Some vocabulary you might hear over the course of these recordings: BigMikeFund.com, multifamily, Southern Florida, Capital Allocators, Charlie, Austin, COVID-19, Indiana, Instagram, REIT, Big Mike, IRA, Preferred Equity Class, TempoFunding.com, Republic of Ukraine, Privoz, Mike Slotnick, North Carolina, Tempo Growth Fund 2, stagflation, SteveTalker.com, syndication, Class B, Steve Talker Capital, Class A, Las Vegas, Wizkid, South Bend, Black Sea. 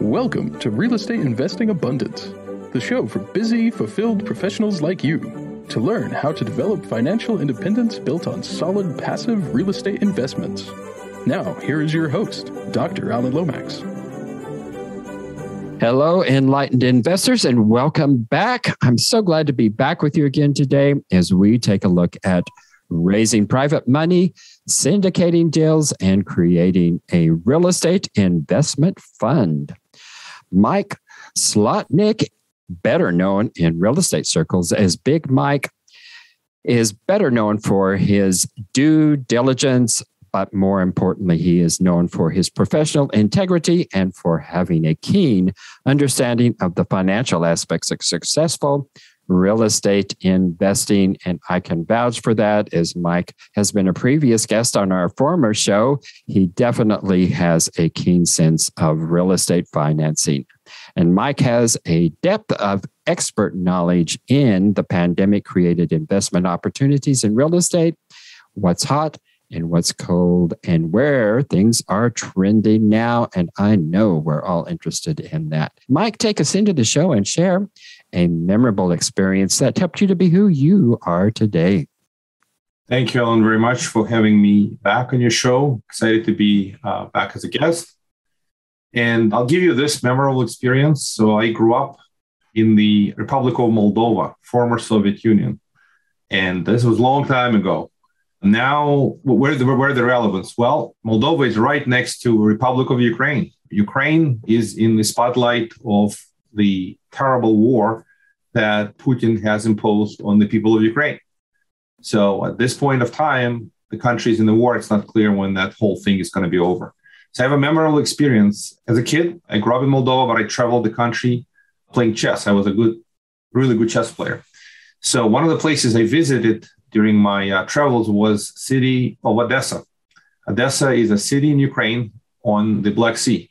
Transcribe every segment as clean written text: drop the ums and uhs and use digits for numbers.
Welcome to Real Estate Investing Abundance, the show for busy, fulfilled professionals like you to learn how to develop financial independence built on solid, passive real estate investments. Now, here is your host, Dr. Alan Lomax. Hello, enlightened investors, and welcome back. I'm so glad to be back with you again today as we take a look at raising private money, syndicating deals, and creating a real estate investment fund. Mike Slotnick, better known in real estate circles as Big Mike, is better known for his due diligence, but more importantly, he is known for his professional integrity and for having a keen understanding of the financial aspects of successful real estate investing. And I can vouch for that, as Mike has been a previous guest on our former show. He definitely has a keen sense of real estate financing. And Mike has a depth of expert knowledge in the pandemic-created investment opportunities in real estate, what's hot and what's cold, and where things are trending now. And I know we're all interested in that. Mike, take us into the show and share a memorable experience that helped you to be who you are today. Thank you, Alan, very much for having me back on your show. Excited to be back as a guest. And I'll give you this memorable experience. So I grew up in the Republic of Moldova, former Soviet Union. And this was a long time ago. Now, where the relevance? Well, Moldova is right next to Republic of Ukraine. Ukraine is in the spotlight of the terrible war that Putin has imposed on the people of Ukraine. So at this point of time, the country is in the war. It's not clear when that whole thing is going to be over. So I have a memorable experience. As a kid, I grew up in Moldova, but I traveled the country playing chess. I was a really good chess player. So one of the places I visited during my travels was city of Odessa. Odessa is a city in Ukraine on the Black Sea.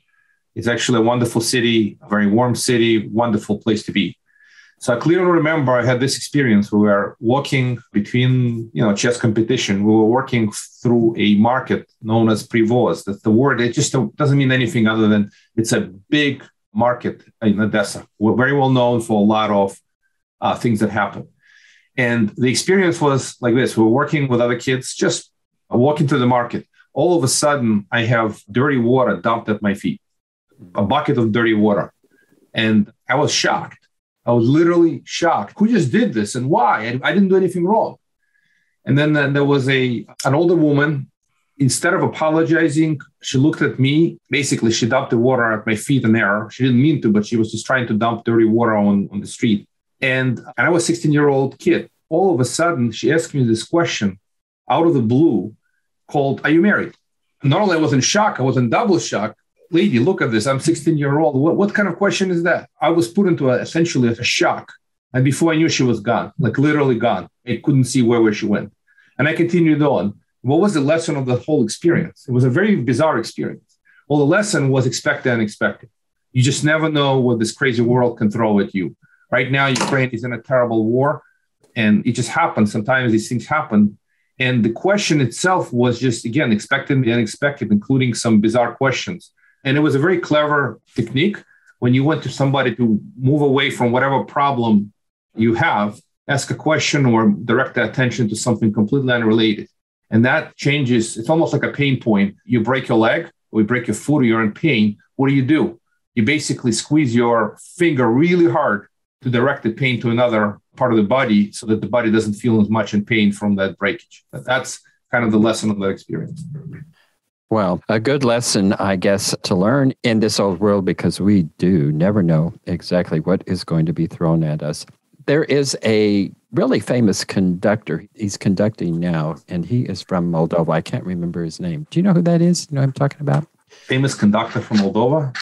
It's actually a wonderful city, a very warm city, wonderful place to be. So I clearly remember I had this experience. We were walking between, chess competition. We were walking through a market known as Privoz. That's the word. It just doesn't mean anything other than it's a big market in Odessa. We're very well known for a lot of things that happen. And the experience was like this. We were working with other kids, just walking to the market. All of a sudden, I have dirty water dumped at my feet, a bucket of dirty water. And I was shocked. I was literally shocked. Who just did this and why? I didn't do anything wrong. And then there was an older woman. Instead of apologizing, she looked at me. Basically, she dumped the water at my feet in error. She didn't mean to, but she was just trying to dump dirty water on the street. And I was a 16-year-old kid. All of a sudden, she asked me this question out of the blue called, "Are you married?" Not only was I in shock, I was in double shock. Lady, look at this. I'm 16-year-old. What kind of question is that? I was put into essentially a shock. And before I knew, she was gone, like literally gone. I couldn't see where she went. And I continued on. What was the lesson of the whole experience? It was a very bizarre experience. Well, the lesson was expect the unexpected. You just never know what this crazy world can throw at you. Right now, Ukraine is in a terrible war, and it just happens. Sometimes these things happen. And the question itself was just, again, expecting the unexpected, including some bizarre questions. And it was a very clever technique. When you went to somebody to move away from whatever problem you have, ask a question or direct their attention to something completely unrelated. And that changes. It's almost like a pain point. You break your leg or you break your foot or you're in pain. What do? You basically squeeze your finger really hard to direct the pain to another part of the body so that the body doesn't feel as much in pain from that breakage. That's kind of the lesson of that experience. Well, a good lesson, I guess, to learn in this old world, because we do never know exactly what is going to be thrown at us. There is a really famous conductor. He's conducting now, and he is from Moldova. I can't remember his name. Do you know who that is? You know what I'm talking about? Famous conductor from Moldova?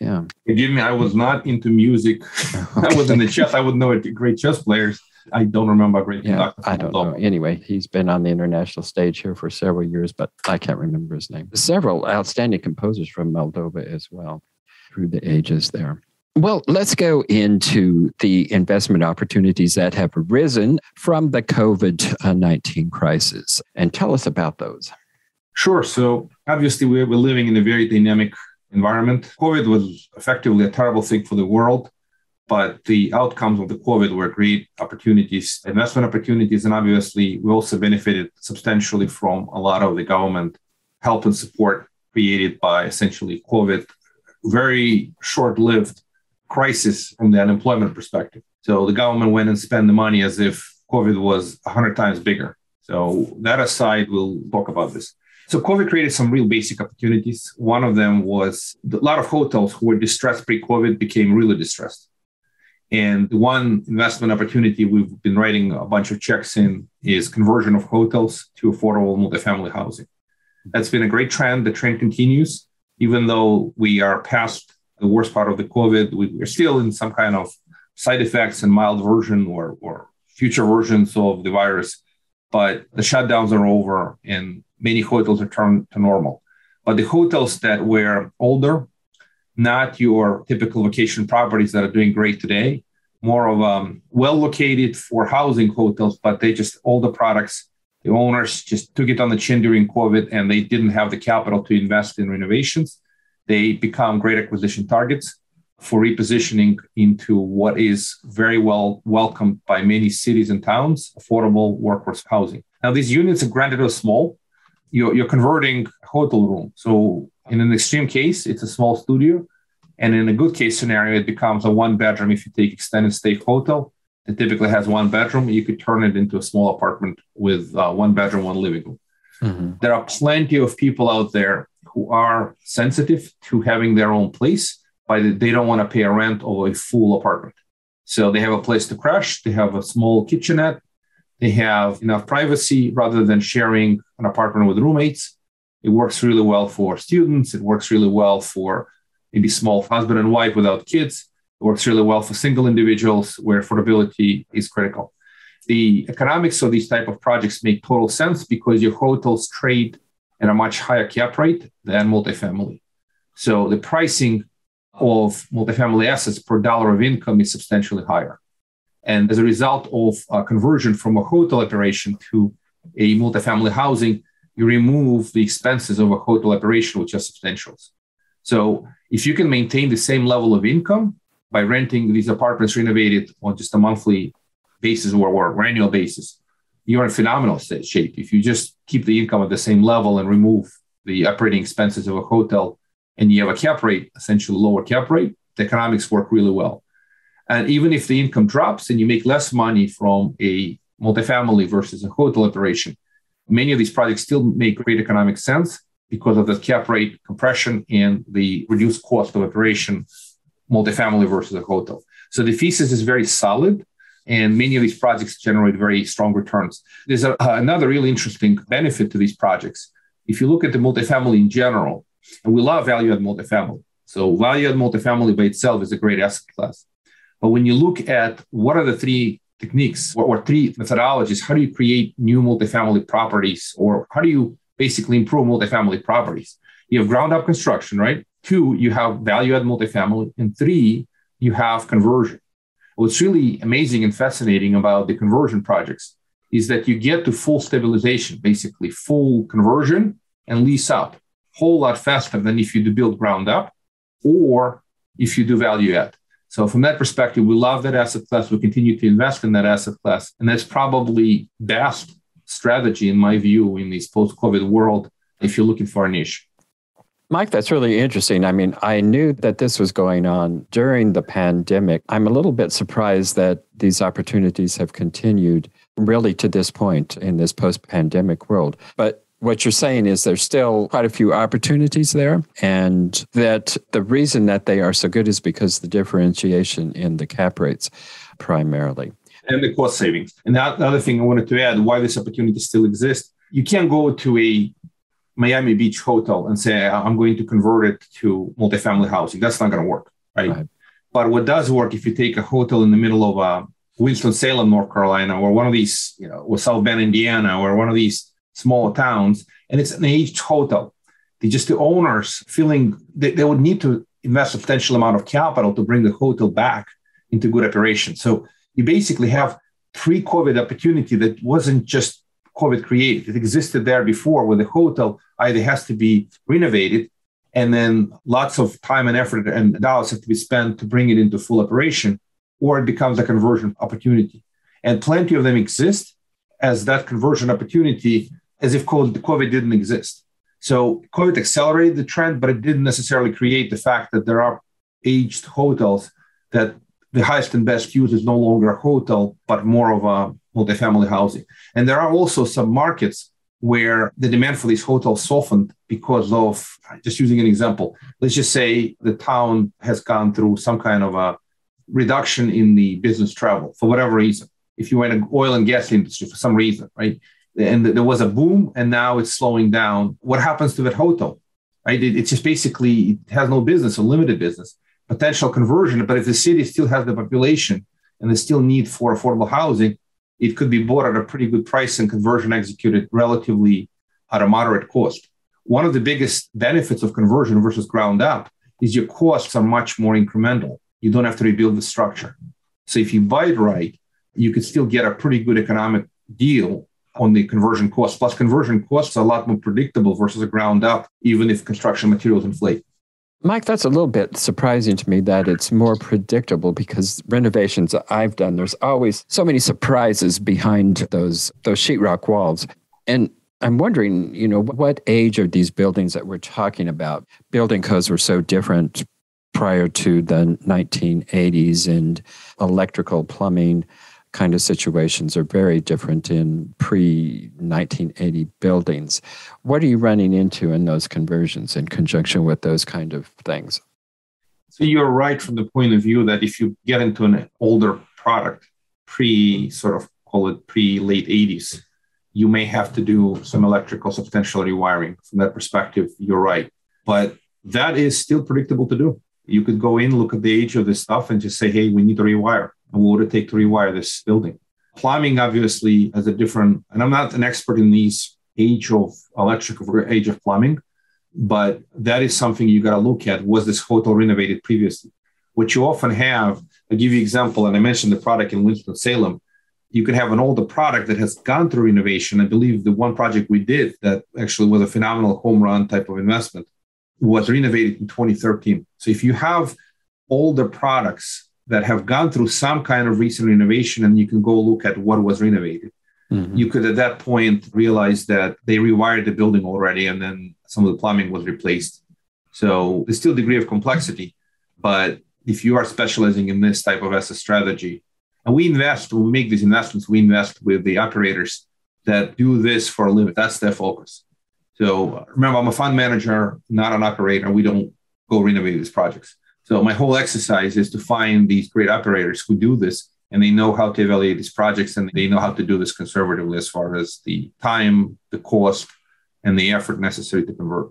Yeah. Forgive me, I was not into music. Okay. I was in the chess. I would know it. Great chess players. I don't remember a great conductor from Moldova. Anyway, he's been on the international stage here for several years, but I can't remember his name. Several outstanding composers from Moldova as well through the ages there. Well, let's go into the investment opportunities that have arisen from the COVID-19 crisis and tell us about those. Sure. So obviously, we're living in a very dynamic environment. COVID was effectively a terrible thing for the world, but the outcomes of the COVID were great opportunities, investment opportunities. And obviously, we also benefited substantially from a lot of the government help and support created by essentially COVID, very short-lived crisis from the unemployment perspective. So the government went and spent the money as if COVID was 100 times bigger. So that aside, we'll talk about this. So COVID created some real basic opportunities. One of them was a lot of hotels who were distressed pre-COVID became really distressed. And the one investment opportunity we've been writing a bunch of checks in is conversion of hotels to affordable multifamily housing. That's been a great trend. The trend continues. Even though we are past the worst part of the COVID, we're still in some kind of side effects and mild version or future versions of the virus. But the shutdowns are over and many hotels return to normal. But the hotels that were older, not your typical vacation properties that are doing great today, more of well-located for housing hotels, but they just, all the products, the owners just took it on the chin during COVID and they didn't have the capital to invest in renovations. They become great acquisition targets for repositioning into what is very well welcomed by many cities and towns, affordable workforce housing. Now, these units are granted are small. You're converting a hotel room. So in an extreme case, it's a small studio. And in a good case scenario, it becomes a one bedroom. If you take extended stay hotel, it typically has one bedroom. You could turn it into a small apartment with one bedroom, one living room. Mm-hmm. There are plenty of people out there who are sensitive to having their own place, but they don't want to pay a rent or a full apartment. So they have a place to crash. They have a small kitchenette. They have enough privacy rather than sharing an apartment with roommates. It works really well for students. It works really well for maybe small husband and wife without kids. It works really well for single individuals where affordability is critical. The economics of these type of projects make total sense because your hotels trade at a much higher cap rate than multifamily. So the pricing of multifamily assets per dollar of income is substantially higher. And as a result of a conversion from a hotel operation to a multifamily housing, you remove the expenses of a hotel operation, which are substantials. So if you can maintain the same level of income by renting these apartments renovated on just a monthly basis or annual basis, you're in phenomenal shape. If you just keep the income at the same level and remove the operating expenses of a hotel and you have a cap rate, essentially lower cap rate, the economics work really well. And even if the income drops and you make less money from a multifamily versus a hotel operation, many of these projects still make great economic sense because of the cap rate compression and the reduced cost of operation, multifamily versus a hotel. So the thesis is very solid, and many of these projects generate very strong returns. There's another really interesting benefit to these projects. If you look at the multifamily in general, and we love value-add multifamily. So value-add multifamily by itself is a great asset class. But when you look at what are the three techniques or three methodologies, how do you create new multifamily properties or how do you basically improve multifamily properties? You have ground up construction, right? Two, you have value add multifamily. And three, you have conversion. What's really amazing and fascinating about the conversion projects is that you get to full stabilization, basically full conversion and lease out a whole lot faster than if you do build ground up or if you do value add. So from that perspective, we love that asset class. We continue to invest in that asset class. And that's probably best strategy, in my view, in this post-COVID world, if you're looking for a niche. Mike, that's really interesting. I mean, I knew that this was going on during the pandemic. I'm a little bit surprised that these opportunities have continued really to this point in this post-pandemic world. But what you're saying is there's still quite a few opportunities there, and that the reason that they are so good is because the differentiation in the cap rates primarily. And the cost savings. And the other thing I wanted to add, why this opportunity still exists, you can't go to a Miami Beach hotel and say, I'm going to convert it to multifamily housing. That's not going to work, right? But what does work if you take a hotel in the middle of Winston-Salem, North Carolina, or one of these, or South Bend, Indiana, or one of these small towns, and it's an aged hotel. The owners feeling they would need to invest a substantial amount of capital to bring the hotel back into good operation. So you basically have pre-COVID opportunity that wasn't just COVID created. It existed there before where the hotel either has to be renovated And then lots of time and effort and dollars have to be spent to bring it into full operation, or it becomes a conversion opportunity. And plenty of them exist as that conversion opportunity, as if COVID didn't exist. So COVID accelerated the trend, but it didn't necessarily create the fact that there are aged hotels that the highest and best use is no longer a hotel, but more of a multifamily housing. And there are also some markets where the demand for these hotels softened because of, just using an example, let's just say the town has gone through some kind of a reduction in the business travel for whatever reason. If you were in the oil and gas industry for some reason, right? And there was a boom and now it's slowing down. What happens to that hotel, right? It's just basically, it has no business or limited business, potential conversion. But if the city still has the population and there's still need for affordable housing, it could be bought at a pretty good price and conversion executed relatively at a moderate cost. One of the biggest benefits of conversion versus ground up is your costs are much more incremental. You don't have to rebuild the structure. So if you buy it right, you could still get a pretty good economic deal on the conversion cost. Plus, conversion costs are a lot more predictable versus a ground up, even if construction materials inflate. Mike, that's a little bit surprising to me that it's more predictable, because renovations I've done, there's always so many surprises behind those sheetrock walls. And I'm wondering, what age are these buildings that we're talking about? Building codes were so different prior to the 1980s, and electrical, plumbing kind of situations are very different in pre-1980 buildings. What are you running into in those conversions in conjunction with those kind of things? So you're right from the point of view that if you get into an older product, pre-late 80s, you may have to do some electrical substantial rewiring. From that perspective, you're right. But that is still predictable to do. You could go in, look at the age of this stuff and just say, hey, we need to rewire. And what would it take to rewire this building? Plumbing, obviously, has a different, and I'm not an expert in these age of electrical, age of plumbing, but that is something you got to look at. Was this hotel renovated previously? What you often have, I'll give you an example, and I mentioned the product in Winston-Salem. You can have an older product that has gone through renovation. I believe the one project we did that actually was a phenomenal home run type of investment was renovated in 2013. So if you have older products that have gone through some kind of recent renovation, and you can go look at what was renovated. Mm-hmm. You could, at that point, realize that they rewired the building already, and then some of the plumbing was replaced. So there's still a degree of complexity, but if you are specializing in this type of asset strategy, and when we make these investments, we invest with the operators that do this for a living. That's their focus. So remember, I'm a fund manager, not an operator. We don't go renovate these projects. So my whole exercise is to find these great operators who do this, and they know how to evaluate these projects, and they know how to do this conservatively as far as the time, the cost, and the effort necessary to convert.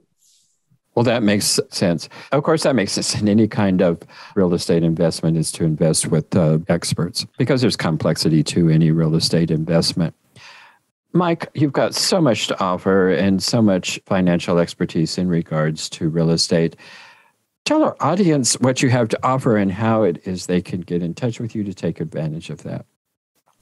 Well, that makes sense. Of course, that makes sense in any kind of real estate investment, is to invest with experts, because there's complexity to any real estate investment. Mike, you've got so much to offer and so much financial expertise in regards to real estate. Tell our audience what you have to offer and how it is they can get in touch with you to take advantage of that.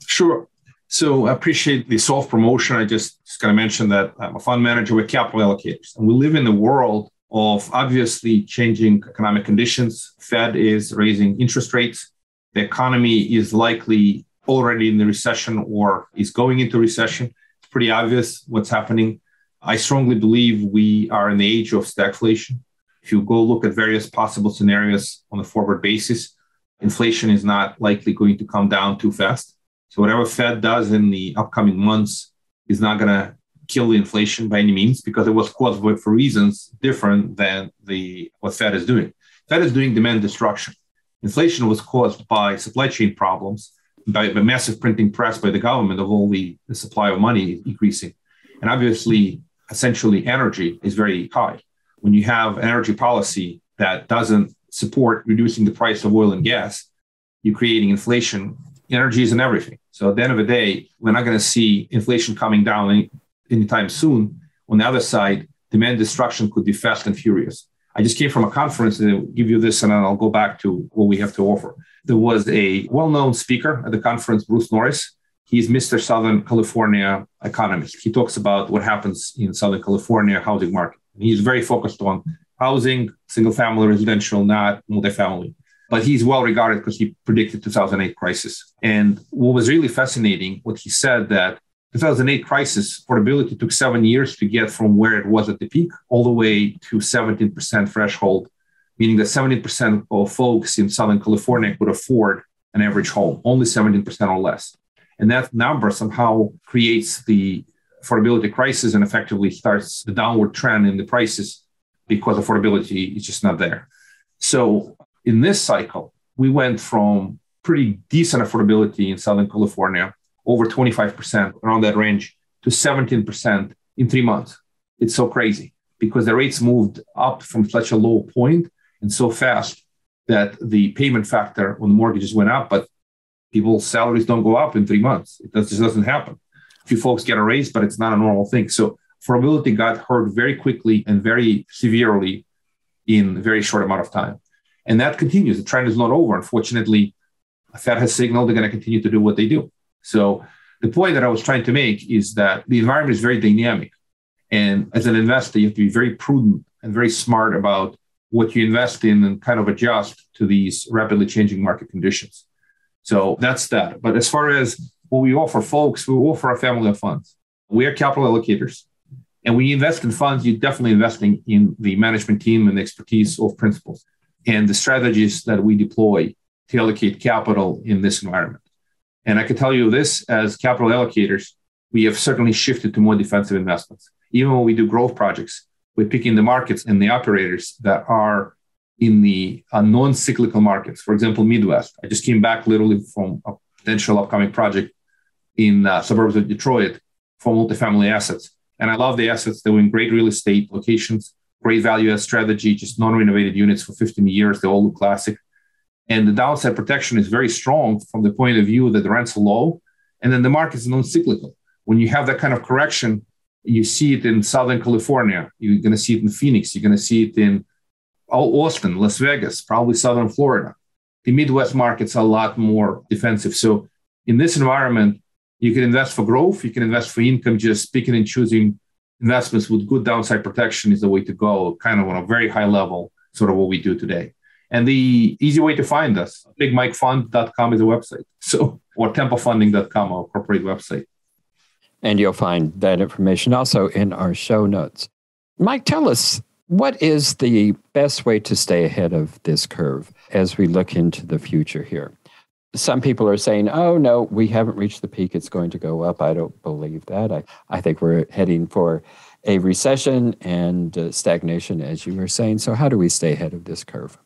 Sure. So I appreciate the self-promotion. I just got to mention that I'm a fund manager with Capital Allocators. And we live in the world of obviously changing economic conditions. Fed is raising interest rates. The economy is likely already in the recession or is going into recession. It's pretty obvious what's happening. I strongly believe we are in the age of stagflation. If you go look at various possible scenarios on a forward basis, inflation is not likely going to come down too fast. So whatever Fed does in the upcoming months is not going to kill the inflation by any means, because it was caused for reasons different than what Fed is doing. Fed is doing demand destruction. Inflation was caused by supply chain problems, by massive printing press by the government of all the supply of money increasing. And obviously, essentially, energy is very high. When you have an energy policy that doesn't support reducing the price of oil and gas, you're creating inflation. Energy isn't everything. So at the end of the day, we're not going to see inflation coming down anytime soon. On the other side, demand destruction could be fast and furious. I just came from a conference, and I'll give you this, and then I'll go back to what we have to offer. There was a well-known speaker at the conference, Bruce Norris. He's Mr. Southern California economist. He talks about what happens in Southern California housing market. He's very focused on housing, single-family residential, not multifamily. But he's well-regarded because he predicted 2008 crisis. And what was really fascinating, what he said that 2008 crisis, affordability took 7 years to get from where it was at the peak all the way to 17% threshold, meaning that 70% of folks in Southern California could afford an average home, only 17% or less. And that number somehow creates the affordability crisis and effectively starts the downward trend in the prices because affordability is just not there. So in this cycle, we went from pretty decent affordability in Southern California, over 25%, around that range, to 17% in 3 months. It's so crazy because the rates moved up from such a low point and so fast that the payment factor on the mortgages went up, but people's salaries don't go up in 3 months. It just doesn't happen. A few folks get a raise, but it's not a normal thing. So affordability got hurt very quickly and very severely in a very short amount of time. And that continues. The trend is not over. Unfortunately, the Fed has signaled they're going to continue to do what they do. So the point that I was trying to make is that the environment is very dynamic. And as an investor, you have to be very prudent and very smart about what you invest in and kind of adjust to these rapidly changing market conditions. So that's that. But as far as what we offer folks, we offer a family of funds. We are capital allocators. And when you invest in funds, you're definitely investing in the management team and the expertise of principals and the strategies that we deploy to allocate capital in this environment. And I can tell you this, as capital allocators, we have certainly shifted to more defensive investments. Even when we do growth projects, we're picking the markets and the operators that are in the non-cyclical markets. For example, Midwest. I just came back literally from a potential upcoming project in suburbs of Detroit for multifamily assets. And I love the assets. They were in great real estate locations, great value-add strategy, just non-renovated units for 15 years. They all look classic. And the downside protection is very strong from the point of view that the rents are low. And then the market is non-cyclical. When you have that kind of correction, you see it in Southern California. You're going to see it in Phoenix. You're going to see it in Austin, Las Vegas, probably Southern Florida. The Midwest markets are a lot more defensive. So in this environment, you can invest for growth. You can invest for income. Just picking and choosing investments with good downside protection is the way to go, kind of on a very high level, sort of what we do today. And the easy way to find us, BigMikeFund.com is a website, or TempoFunding.com, our corporate website. And you'll find that information also in our show notes. Mike, tell us, what is the best way to stay ahead of this curve as we look into the future here? Some people are saying, oh, no, we haven't reached the peak. It's going to go up. I don't believe that. I think we're heading for a recession and stagnation, as you were saying. So how do we stay ahead of this curve?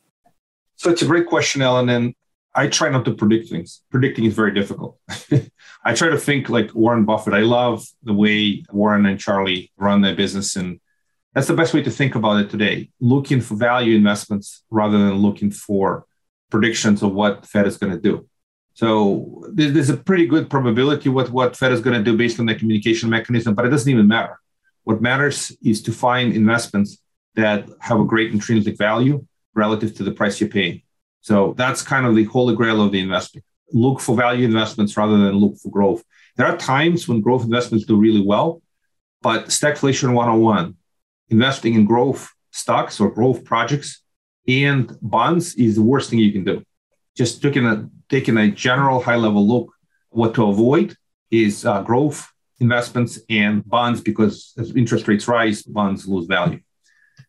So it's a great question, Alan. And I try not to predict things. Predicting is very difficult. I try to think like Warren Buffett. I love the way Warren and Charlie run their business. And that's the best way to think about it today. Looking for value investments rather than looking for predictions of what the Fed is going to do. So there's a pretty good probability what Fed is going to do based on the communication mechanism, but it doesn't even matter. What matters is to find investments that have a great intrinsic value relative to the price you're paying. So that's kind of the holy grail of the investing. Look for value investments rather than look for growth. There are times when growth investments do really well, but stagflation 101, investing in growth stocks or growth projects and bonds is the worst thing you can do. Just taking a general high-level look, what to avoid is growth investments and bonds, because as interest rates rise, bonds lose value.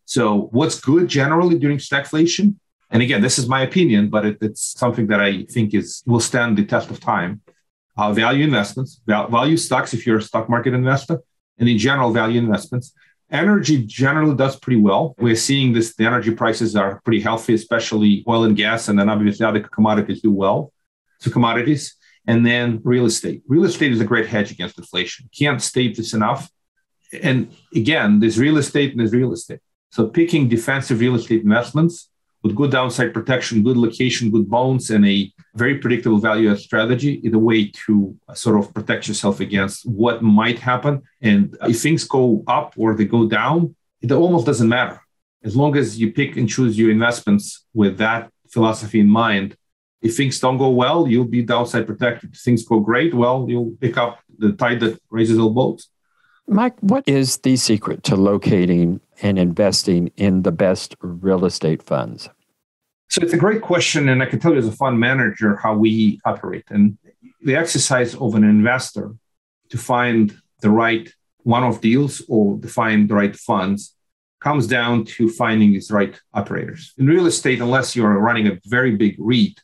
So what's good generally during stagflation, and again, this is my opinion, but it's something that I think will stand the test of time, are value investments, value stocks if you're a stock market investor, and in general, value investments. Energy generally does pretty well. We're seeing this. The energy prices are pretty healthy, especially oil and gas, and then obviously other commodities do well. So commodities, and then real estate. Real estate is a great hedge against inflation. Can't state this enough. And again, there's real estate and there's real estate. So picking defensive real estate investments with good downside protection, good location, good bones, and a very predictable value-add strategy is a way to sort of protect yourself against what might happen. And if things go up or they go down, it almost doesn't matter. As long as you pick and choose your investments with that philosophy in mind, if things don't go well, you'll be downside protected. If things go great, well, you'll pick up the tide that raises all boats. Mike, what is the secret to locating and investing in the best real estate funds? So it's a great question, and I can tell you as a fund manager how we operate. And the exercise of an investor to find the right one-off deals or to find the right funds comes down to finding these right operators. In real estate, unless you're running a very big REIT,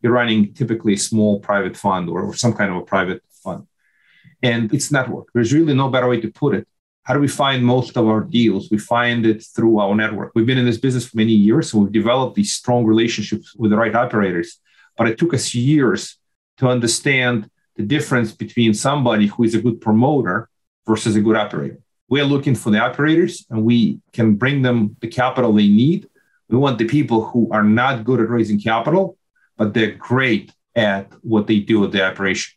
you're running typically a small private fund or some kind of a private fund. And it's network. There's really no better way to put it. How do we find most of our deals? We find it through our network. We've been in this business for many years, so we've developed these strong relationships with the right operators. But it took us years to understand the difference between somebody who is a good promoter versus a good operator. We're looking for the operators, and we can bring them the capital they need. We want the people who are not good at raising capital, but they're great at what they do at the operation.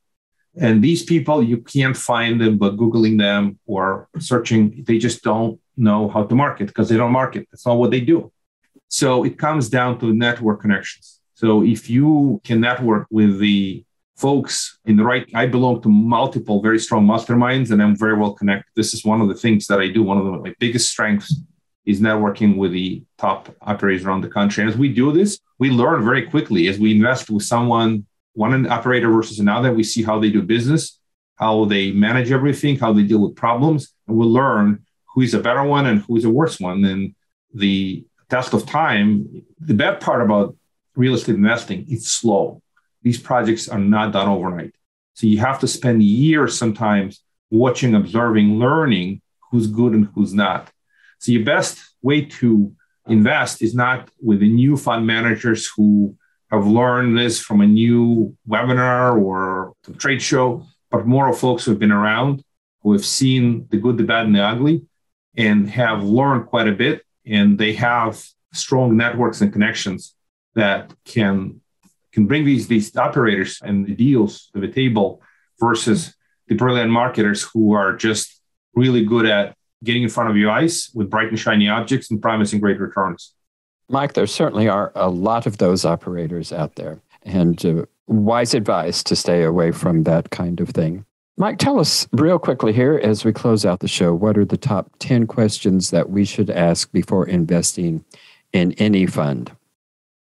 And these people, you can't find them by Googling them or searching. They just don't know how to market because they don't market. That's not what they do. So it comes down to network connections. So if you can network with the folks in the right, I belong to multiple very strong masterminds and I'm very well connected. This is one of the things that I do. One of my biggest strengths is networking with the top operators around the country. And as we do this, we learn very quickly as we invest with someone, one operator versus another. We see how they do business, how they manage everything, how they deal with problems. And we'll learn who is a better one and who is a worse one. And the test of time, the bad part about real estate investing, it's slow. These projects are not done overnight. So you have to spend years sometimes watching, observing, learning who's good and who's not. So your best way to invest is not with the new fund managers who have learned this from a new webinar or a trade show, but more of folks who have been around, who have seen the good, the bad, and the ugly, and have learned quite a bit. And they have strong networks and connections that can bring these operators and the deals to the table versus the brilliant marketers who are just really good at getting in front of your eyes with bright and shiny objects and promising great returns. Mike, there certainly are a lot of those operators out there, and wise advice to stay away from that kind of thing. Mike, tell us real quickly here as we close out the show, what are the top 10 questions that we should ask before investing in any fund?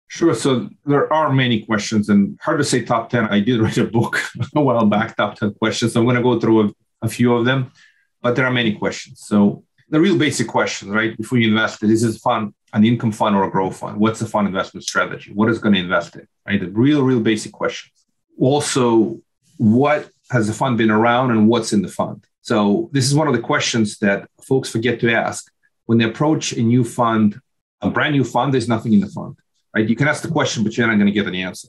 Sure. So there are many questions, and hard to say top 10. I did write a book a while back, Top 10 Questions. So I'm going to go through a few of them, but there are many questions. So the real basic question, right? Before you invest, is this fund an income fund or a growth fund? What's the fund investment strategy? What is going to invest in? Right? The real basic questions. Also, what has the fund been around and what's in the fund? So this is one of the questions that folks forget to ask. When they approach a new fund, a brand new fund, there's nothing in the fund. Right? You can ask the question, but you're not going to get an answer.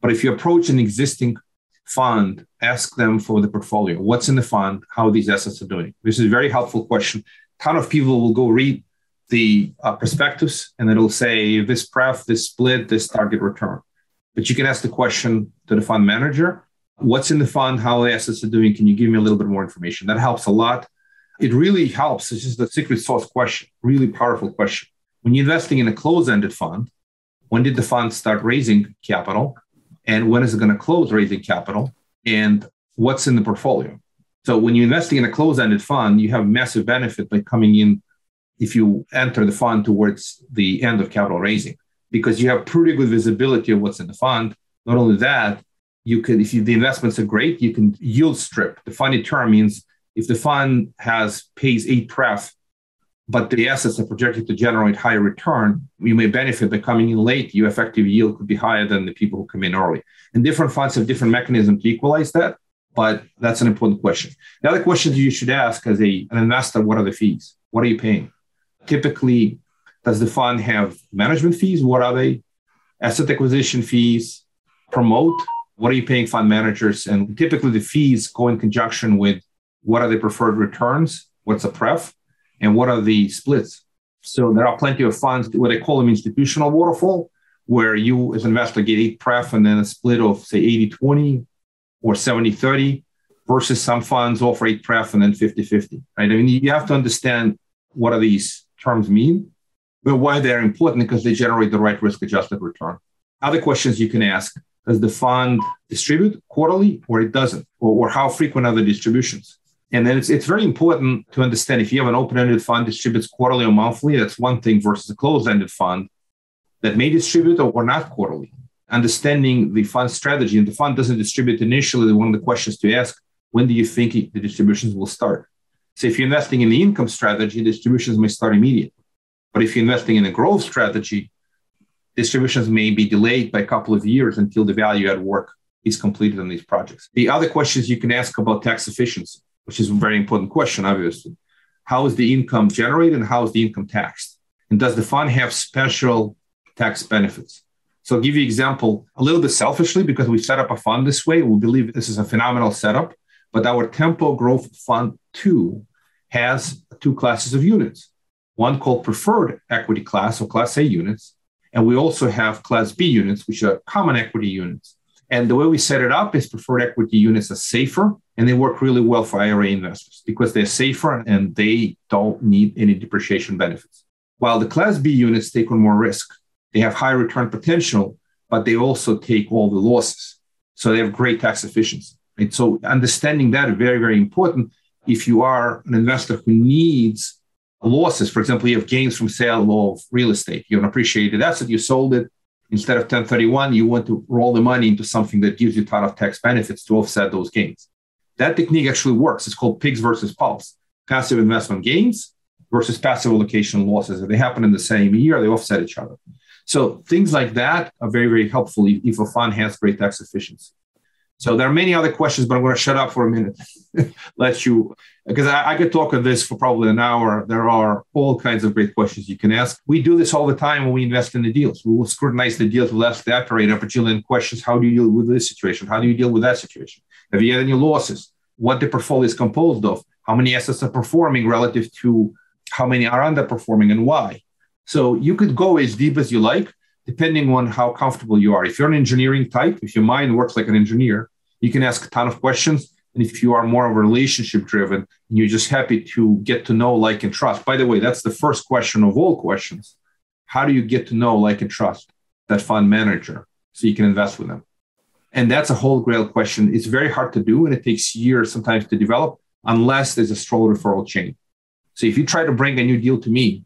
But if you approach an existing fund, ask them for the portfolio. What's in the fund? How these assets are doing? This is a very helpful question. A ton of people will go read the prospectus, and it'll say this pref, this split, this target return. But you can ask the question to the fund manager, what's in the fund, how the assets are doing, can you give me a little bit more information? That helps a lot. It really helps. It's just a secret sauce question, really powerful question. When you're investing in a closed-ended fund, when did the fund start raising capital? And when is it going to close raising capital? And what's in the portfolio? So when you're investing in a closed-ended fund, you have massive benefit by coming in if you enter the fund towards the end of capital raising, because you have pretty good visibility of what's in the fund. Not only that, you could, if the investments are great, you can yield strip. The funny term means if the fund pays 8 pref, but the assets are projected to generate higher return, you may benefit by coming in late. Your effective yield could be higher than the people who come in early. And different funds have different mechanisms to equalize that. But that's an important question. The other question you should ask as an investor, what are the fees? What are you paying? Typically, does the fund have management fees? What are they? Asset acquisition fees, promote? What are you paying fund managers? And typically the fees go in conjunction with what are the preferred returns? What's a pref? And what are the splits? So there are plenty of funds, what they call them institutional waterfall, where you as an investor get 8 pref and then a split of say 80-20, or 70-30, versus some funds offer 8 pref and then 50-50, right? I mean, you have to understand what are these terms mean, but why they're important, because they generate the right risk-adjusted return. Other questions you can ask, does the fund distribute quarterly or it doesn't? Or how frequent are the distributions? And then it's very important to understand if you have an open-ended fund distributes quarterly or monthly, that's one thing versus a closed-ended fund that may distribute or not quarterly. Understanding the fund strategy, and the fund doesn't distribute initially, one of the questions to ask, when do you think the distributions will start? So if you're investing in the income strategy, distributions may start immediately. But if you're investing in a growth strategy, distributions may be delayed by a couple of years until the value add work is completed on these projects. The other questions you can ask about tax efficiency, which is a very important question, obviously. How is the income generated and how is the income taxed? And does the fund have special tax benefits? So I'll give you an example, a little bit selfishly, because we set up a fund this way. We believe this is a phenomenal setup, but our Tempo Growth Fund 2 has two classes of units, one called Preferred Equity Class or Class A units, and we also have Class B units, which are common equity units. And the way we set it up is preferred equity units are safer, and they work really well for IRA investors because they're safer and they don't need any depreciation benefits. While the Class B units take on more risk, they have high return potential, but they also take all the losses. So they have great tax efficiency. And so understanding that is very, very important. If you are an investor who needs losses, for example, you have gains from sale of real estate, you have an appreciated asset, you sold it. Instead of 1031, you want to roll the money into something that gives you a ton of tax benefits to offset those gains. That technique actually works. It's called pigs versus pulse, passive investment gains versus passive allocation losses. If they happen in the same year, they offset each other. So things like that are very, very helpful if a fund has great tax efficiency. So there are many other questions, but I'm going to shut up for a minute, because I could talk on this for probably an hour. There are all kinds of great questions you can ask. We do this all the time when we invest in the deals. We will scrutinize the deals. We'll ask the operator Brazilian questions. How do you deal with this situation? How do you deal with that situation? Have you had any losses? What the portfolio is composed of? How many assets are performing relative to how many are underperforming and why? So you could go as deep as you like, depending on how comfortable you are. If you're an engineering type, if your mind works like an engineer, you can ask a ton of questions. And if you are more of a relationship driven, and you're just happy to get to know, like, and trust. By the way, that's the first question of all questions. How do you get to know, like, and trust that fund manager so you can invest with them? And that's a whole grail question. It's very hard to do, and it takes years sometimes to develop unless there's a strong referral chain. So if you try to bring a new deal to me,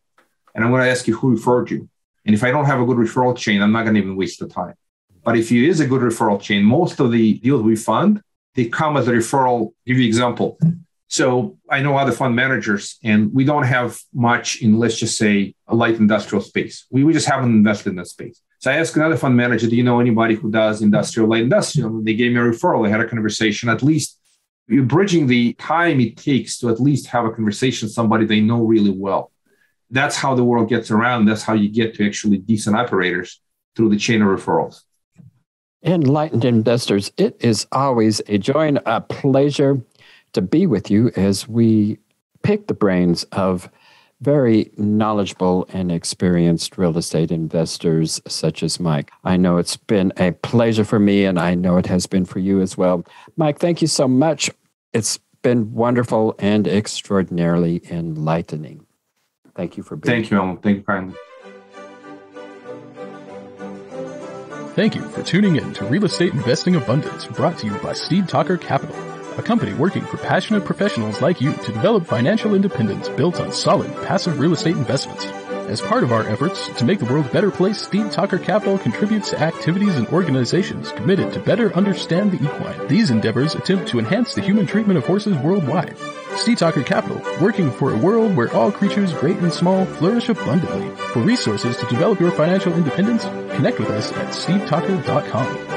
and I'm going to ask you who referred you, and if I don't have a good referral chain, I'm not going to even waste the time. But if you is a good referral chain, most of the deals we fund, they come as a referral. I'll give you an example. So I know other fund managers, and we don't have much in, let's just say, a light industrial space. We just haven't invested in that space. So I asked another fund manager, do you know anybody who does industrial, light industrial? They gave me a referral. I had a conversation. At least you're bridging the time it takes to at least have a conversation with somebody they know really well. That's how the world gets around. That's how you get to actually decent operators through the chain of referrals. Enlightened investors, it is always a joy and a pleasure to be with you as we pick the brains of very knowledgeable and experienced real estate investors such as Mike. I know it's been a pleasure for me, and I know it has been for you as well. Mike, thank you so much. It's been wonderful and extraordinarily enlightening. Thank you for being here. Thank you, Alan. Thank you kindly. Thank you for tuning in to Real Estate Investing Abundance, brought to you by Steve Talker Capital, a company working for passionate professionals like you to develop financial independence built on solid, passive real estate investments. As part of our efforts to make the world a better place, Steve Talker Capital contributes to activities and organizations committed to better understand the equine. These endeavors attempt to enhance the human treatment of horses worldwide. Steve Talker Capital, working for a world where all creatures, great and small, flourish abundantly. For resources to develop your financial independence, connect with us at stevetalker.com.